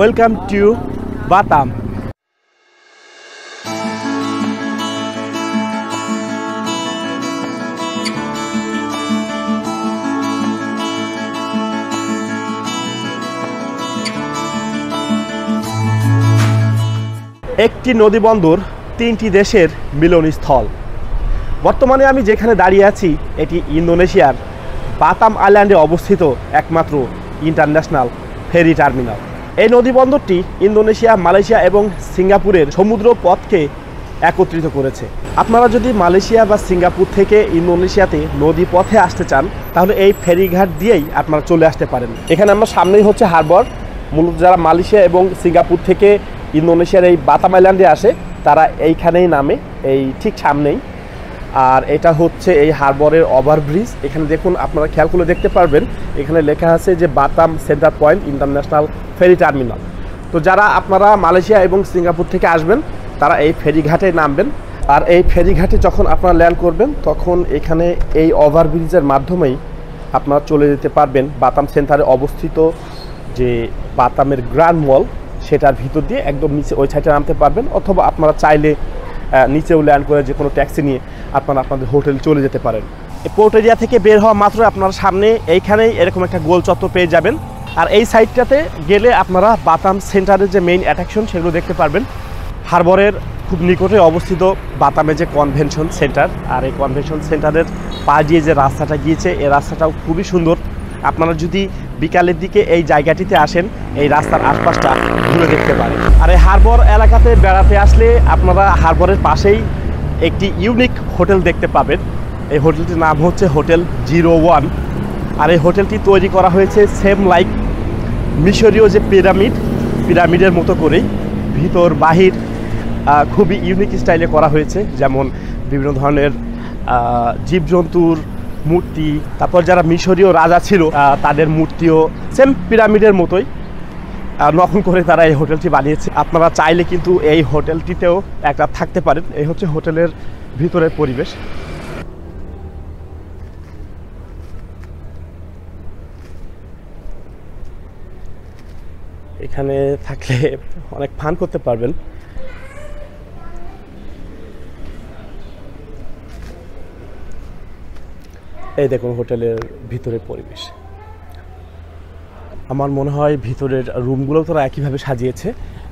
Welcome to Batam. একটি নদী বন্দর তিনটি দেশের মিলনস্থল। বর্তমানে আমি যেখানে দাঁড়িয়ে আছি এটি ইন্দোনেশিয়ার বাতাম আইল্যান্ডে অবস্থিত একমাত্র ইন্টারন্যাশনাল ফেরি টার্মিনাল। এই নদী বন্দরটি ইন্দোনেশিয়া, মালয়েশিয়া এবং সিঙ্গাপুরের সমুদ্র পথকে একত্রিত করেছে। আপনারা যদি মালয়েশিয়া বা সিঙ্গাপুর থেকে ইন্দোনেশিয়াতে নদী পথে আসতে চান তাহলে এই ফেরিঘাট দিয়েই আপনারা চলে আসতে পারেন। এখানে আমরা সামনেই হচ্ছে হারবার। মূলত যারা মালয়েশিয়া এবং সিঙ্গাপুর থেকে ইন্দোনেশিয়ার এই বাতাম আইল্যান্ডে আসে তারা এইখানেই নামে, এই ঠিক সামনেই। আর এটা হচ্ছে এই হারবারের ওভারব্রিজ। এখানে দেখুন, আপনারা খেয়াল করে দেখতে পারবেন এখানে লেখা আছে যে Batam centre point international ferry terminal. তো যারা আপনারা মালয়েশিয়া এবং সিঙ্গাপুর থেকে আসবেন তারা এই ফেরিঘাটে নামবেন। আর এই ফেরিঘাটে যখন আপনারা ল্যান্ড করবেন তখন এখানে এই ওভারব্রিজের মাধ্যমেই আপনারা চলে যেতে পারবেন বাতাম সেন্টারে অবস্থিত যে বাতামের গ্র্যান্ড ওয়াল, সেটার ভিতর দিয়ে একদম নিচে ওই সাইডে নামতে পারবেন। অথবা আপনারা চাইলে নিচেও ল্যান্ড করে যে কোনো ট্যাক্সি নিয়ে আপনারা আপনাদের হোটেল চলে যেতে পারেন। পোর্ট এরিয়া থেকে বের হওয়া মাত্র আপনার সামনে এইখানেই এরকম একটা গোল চত্বর পেয়ে যাবেন। আর এই সাইডটাতে গেলে আপনারা বাতাম সেন্টারের যে মেইন অ্যাট্রাকশন সেগুলো দেখতে পারবেন। হারবারের খুব নিকটে অবস্থিত বাতামে যে কনভেনশন সেন্টার, আর এই কনভেনশন সেন্টারের পা দিয়ে যে রাস্তাটা গিয়েছে এই রাস্তাটাও খুবই সুন্দর। আপনারা যদি বিকালের দিকে এই জায়গাটিতে আসেন এই রাস্তার আশপাশটা ঘুরে দেখতে পারেন। আর এই হারবার এলাকাতে বেড়াতে আসলে আপনারা হারবারের পাশেই একটি ইউনিক হোটেল দেখতে পাবেন। এই হোটেলটির নাম হচ্ছে হোটেল 01। আর এই হোটেলটি তৈরি করা হয়েছে সেম লাইক মিশরীয় যে পিরামিডের মতো করেই, ভিতর বাহির খুবই ইউনিক স্টাইলে করা হয়েছে। যেমন বিভিন্ন ধরনের জীবজন্তুর মূর্তি, তারপর যারা মিশরীয় রাজা ছিল তাদের মূর্তিও সেম পিরামিডের মতোই নকল করে তারা এই হোটেলটি বানিয়েছে। আপনারা চাইলে কিন্তু এই হোটেলটিতেও এক রাত থাকতে পারেন। এই হচ্ছে হোটেলের ভিতরের পরিবেশ। এখানে থাকলে অনেক ফান করতে পারবেন। এই দেখুন হোটেলের ভিতরের পরিবেশ। আমার মনে হয় ভিতরের রুমগুলো তারা একইভাবে সাজিয়েছে।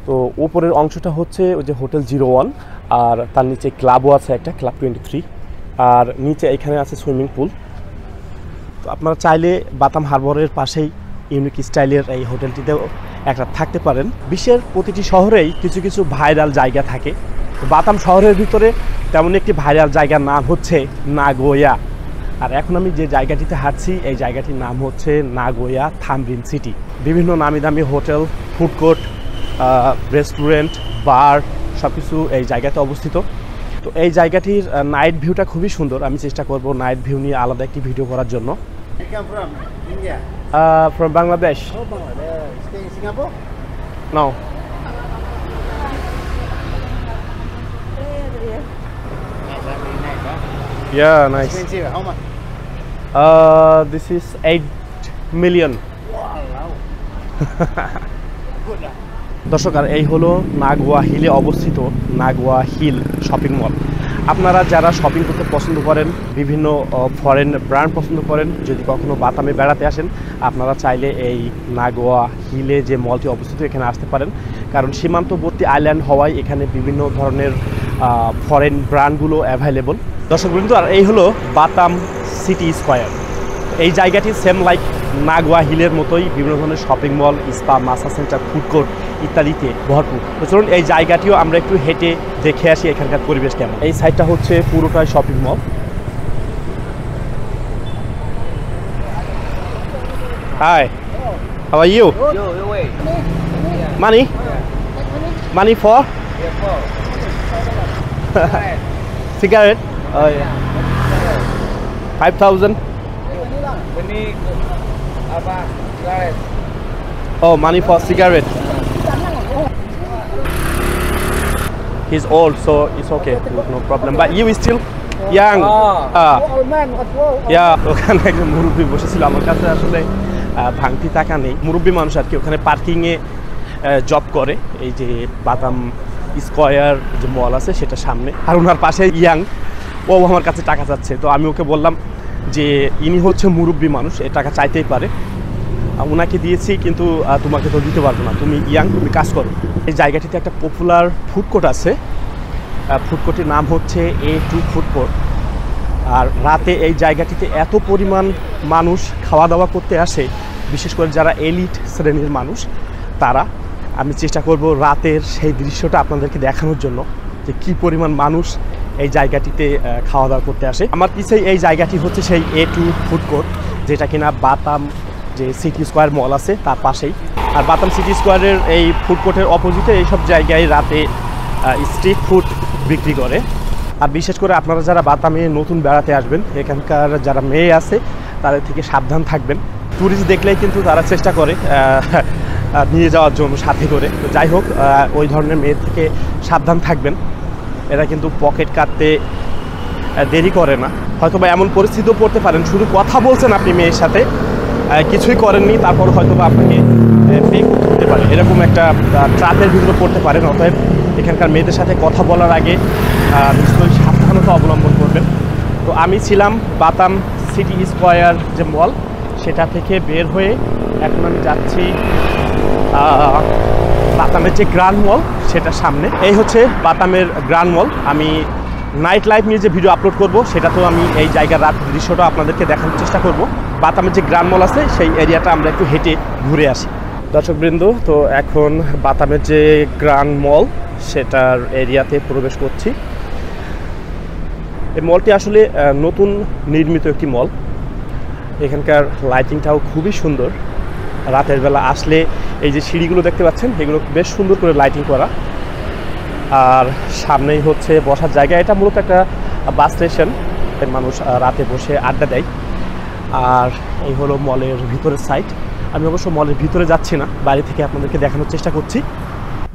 তো ওপরের অংশটা হচ্ছে ওই যে হোটেল 01, আর তার নিচে ক্লাবও আছে একটা, ক্লাব 23, আর নিচে এখানে আছে সুইমিং পুল। তো আপনারা চাইলে বাতাম হারবারের পাশেই ইউনিক স্টাইলের এই হোটেলটিতেও একটা থাকতে পারেন। বিশ্বের প্রতিটি শহরেই কিছু কিছু ভাইরাল জায়গা থাকে। বাতাম শহরের ভিতরে তেমন একটি ভাইরাল জায়গার নাম হচ্ছে নাগোয়া। আর এখন আমি যে জায়গাটিতে হাঁটছি এই জায়গাটির নাম হচ্ছে নাগোয়া থামবিন সিটি। বিভিন্ন নামি দামি hotel, food court, restaurant, bar সব কিছু এই জায়গাতে অবস্থিত। তো এই জায়গাটির নাইট ভিউটা খুবই সুন্দর। আমি চেষ্টা করব নাইট ভিউ নিয়ে আলাদা একটি ভিডিও করার জন্য। From Bangladesh. Oh, Bangladesh. Stay in Singapore? No. Yeah, nice. Expensive. How much? This is 8 million. Wow. Good. দর্শক, আর এই হলো নাগোয়া হিলে অবস্থিত নাগোয়া হিল শপিং মল। আপনারা যারা শপিং করতে পছন্দ করেন, বিভিন্ন ফরেন ব্র্যান্ড পছন্দ করেন, যদি কখনো বাতামে বেড়াতে আসেন আপনারা চাইলে এই নাগোয়া হিলে যে মলটি অবস্থিত এখানে আসতে পারেন। কারণ সীমান্তবর্তী আইল্যান্ড হওয়ায় এখানে বিভিন্ন ধরনের ফরেন ব্র্যান্ডগুলো অ্যাভেলেবল। দর্শকবৃন্দ, আর এই হলো বাতাম সিটি স্কোয়ার। এই জায়গাটি সেম লাইক নাগোয়া হিলের মতোই বিভিন্ন ধরনের shopping mall, spa, massage centre, food court ইত্যাদিতে ভরপুর। তো চলুন এই জায়গাটিও আমরা একটু হেঁটে দেখে আসি এখানকার পরিবেশ কেমন। এই সাইডটা হচ্ছে পুরোটাই shopping mall. Hi, how are you? Money money for cigarette? 5,000. Oh, money for cigarette. He's old, so it's okay, no problem. But you is still young. Old man as well. Yeah. ওখানে একজন মুরব্বী বসেছিল, আমার কাছে আসলে ভাঙতি টাকা নেই। মুরব্বী মানুষ আর কি, ওখানে পার্কিংয়ে জব করে এই যে বাতাম স্কয়ার যে মল আছে সেটা সামনে। আর ওনার পাশে ইয়াং ও আমার কাছে টাকা চাচ্ছে, তো আমি ওকে বললাম যে ইনি হচ্ছে মুরব্বী মানুষ, এ টাকা চাইতেই পারে, ওনাকে দিয়েছি কিন্তু তোমাকে তো দিতে পারবো না, তুমি ইয়াং, তুমি কাজ করো। এই জায়গাটিতে একটা পপুলার ফুড কোর্ট আছে, ফুড কোর্টের নাম হচ্ছে A2 ফুড কোর্ট। আর রাতে এই জায়গাটিতে এত পরিমাণ মানুষ খাওয়া দাওয়া করতে আসে, বিশেষ করে যারা এলিট শ্রেণীর মানুষ তারা। আমি চেষ্টা করব রাতের সেই দৃশ্যটা আপনাদেরকে দেখানোর জন্য যে কী পরিমাণ মানুষ এই জায়গাটিতে খাওয়া দাওয়া করতে আসে। আমার পিছেই এই জায়গাটি হচ্ছে সেই A2 ফুড কোর্ট, যেটা কিনা বাতাম যে সিটি স্কোয়ার মল আছে তার পাশেই। আর বাতাম সিটি স্কোয়ারের এই ফুড কোর্টের অপোজিটে এইসব জায়গায় রাতে স্ট্রিট ফুড বিক্রি করে। আর বিশেষ করে আপনারা যারা বাতামে নতুন বেড়াতে আসবেন, এখানকার যারা মেয়ে আছে তাদের থেকে সাবধান থাকবেন। ট্যুরিস্ট দেখলেই কিন্তু তারা চেষ্টা করে নিয়ে যাওয়ার জন্য সাথে করে। তো যাই হোক, ওই ধরনের মেয়ে থেকে সাবধান থাকবেন, এরা কিন্তু পকেট কাটতে দেরি করে না। হয়তো বা এমন পরিস্থিতিও পড়তে পারেন, শুধু কথা বলছেন আপনি মেয়ের সাথে, কিছুই করেননি, তারপর হয়তো বা আপনাকে পে করতে হতে পারে, এরকম একটা ট্রাপের ভিতরে পড়তে পারেন। অতএব এখানকার মেয়েদের সাথে কথা বলার আগে নিশ্চয়ই সাবধানতা অবলম্বন করবেন। তো আমি ছিলাম বাতাম সিটি স্কোয়ার যে মল সেটা থেকে বের হয়ে এখন আমি যাচ্ছি বাতামের যে গ্র্যান্ড মল সেটার সামনে। এই হচ্ছে বাতামের গ্র্যান্ড মল। আমি নাইট লাইফ নিয়ে যে ভিডিও আপলোড করব সেটা তো আমি এই জায়গার রাত দৃশ্যটা আপনাদেরকে দেখানোর চেষ্টা করব। বাতামের যে গ্র্যান্ড মল আছে সেই এরিয়াটা আমরা একটু হেঁটে ঘুরে আসি। দর্শকবৃন্দ, তো এখন বাতামের যে গ্র্যান্ড মল সেটার এরিয়াতে প্রবেশ করছি। এই মলটি আসলে নতুন নির্মিত একটি মল, এখানকার লাইটিংটাও খুবই সুন্দর। রাতের বেলা আসলে এই যে সিঁড়িগুলো দেখতে পাচ্ছেন এগুলো বেশ সুন্দর করে লাইটিং করা। আর সামনেই হচ্ছে বসার জায়গা, এটা মূলত একটা বাস স্টেশন, মানুষ রাতে বসে আড্ডা দেয়। আর এই হলো মলের ভিতরের সাইড। আমি অবশ্য মলের ভিতরে যাচ্ছি না, বাইরে থেকে আপনাদেরকে দেখানোর চেষ্টা করছি।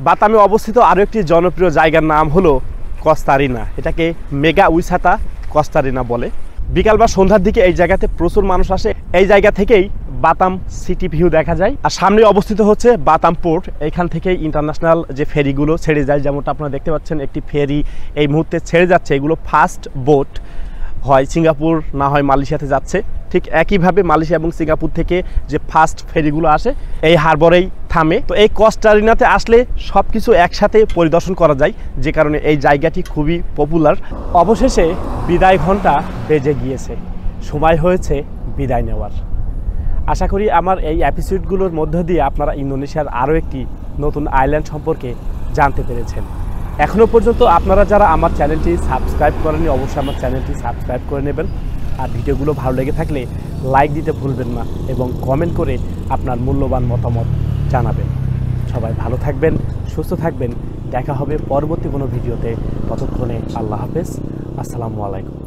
বাতামে অবস্থিত আরও একটি জনপ্রিয় জায়গার নাম হলো কস্তারিনা, এটাকে মেগা উইসাতা কস্তারিনা বলে। বিকাল বা সন্ধ্যার দিকে এই জায়গাতে প্রচুর মানুষ আসে, এই জায়গা থেকেই বাতাম সিটি ভিউ দেখা যায়। আর সামনে অবস্থিত হচ্ছে বাতাম পোর্ট, এখান থেকে ইন্টারন্যাশনাল যে ফেরিগুলো ছেড়ে যায়, যেমনটা আপনারা দেখতে পাচ্ছেন একটি ফেরি এই মুহূর্তে ছেড়ে যাচ্ছে। এগুলো ফার্স্ট বোট, হয় সিঙ্গাপুর না হয় মালয়েশিয়াতে যাচ্ছে। ঠিক একইভাবে মালয়েশিয়া এবং সিঙ্গাপুর থেকে যে ফার্স্ট ফেরিগুলো আসে এই হারবারেই থামে। তো এই কস্টারিনাতে আসলে সব কিছু একসাথে পরিদর্শন করা যায়, যে কারণে এই জায়গাটি খুবই পপুলার। অবশেষে বিদায় ঘণ্টা বেজে গিয়েছে, সময় হয়েছে বিদায় নেওয়ার। আশা করি আমার এই এপিসোডগুলোর মধ্য দিয়ে আপনারা ইন্দোনেশিয়ার আরও একটি নতুন আইল্যান্ড সম্পর্কে জানতে পেরেছেন। এখনও পর্যন্ত আপনারা যারা আমার চ্যানেলটি সাবস্ক্রাইব করেননি অবশ্যই আমার চ্যানেলটি সাবস্ক্রাইব করে নেবেন। আর ভিডিওগুলো ভালো লেগে থাকলে লাইক দিতে ভুলবেন না এবং কমেন্ট করে আপনার মূল্যবান মতামত জানাবেন। সবাই ভালো থাকবেন, সুস্থ থাকবেন। দেখা হবে পরবর্তী কোনো ভিডিওতে, ততক্ষণে আল্লাহ হাফেজ, আসসালামু আলাইকুম।